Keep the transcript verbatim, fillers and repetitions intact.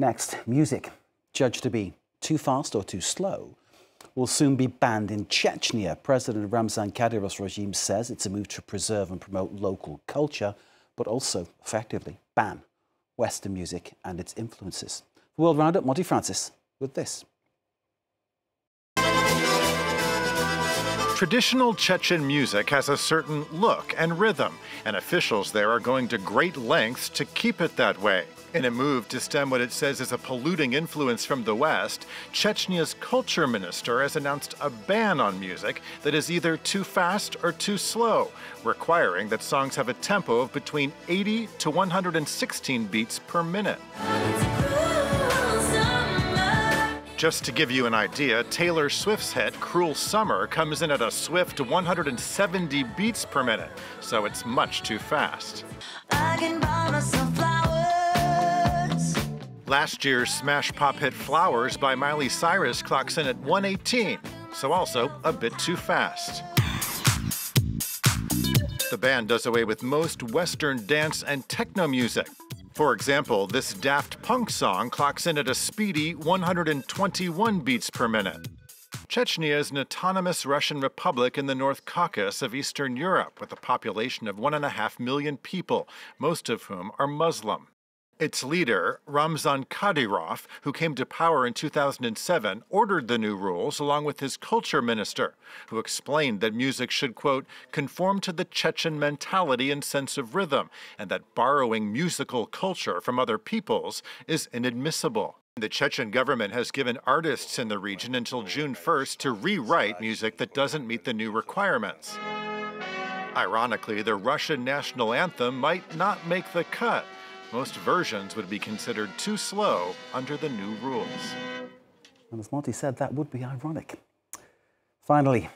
Next, music, judged to be too fast or too slow, will soon be banned in Chechnya. President Ramzan Kadyrov's regime says it's a move to preserve and promote local culture, but also effectively ban Western music and its influences. For World Roundup, Monte Francis with this. Traditional Chechen music has a certain look and rhythm, and officials there are going to great lengths to keep it that way. In a move to stem what it says is a polluting influence from the West, Chechnya's culture minister has announced a ban on music that is either too fast or too slow, requiring that songs have a tempo of between eighty to one hundred sixteen beats per minute. Just to give you an idea, Taylor Swift's hit, Cruel Summer, comes in at a swift one hundred seventy beats per minute, so it's much too fast. I can buy myself flowers. Last year's smash pop hit Flowers by Miley Cyrus clocks in at one eighteen, so also a bit too fast. The ban does away with most Western dance and techno music. For example, this Daft Punk song clocks in at a speedy one hundred twenty-one beats per minute. Chechnya is an autonomous Russian republic in the North Caucasus of Eastern Europe, with a population of one and a half million people, most of whom are Muslim. Its leader, Ramzan Kadyrov, who came to power in two thousand seven, ordered the new rules along with his culture minister, who explained that music should, quote, conform to the Chechen mentality and sense of rhythm, and that borrowing musical culture from other peoples is inadmissible. The Chechen government has given artists in the region until June first to rewrite music that doesn't meet the new requirements. Ironically, the Russian national anthem might not make the cut. Most versions would be considered too slow under the new rules. And as Monty said, that would be ironic. Finally,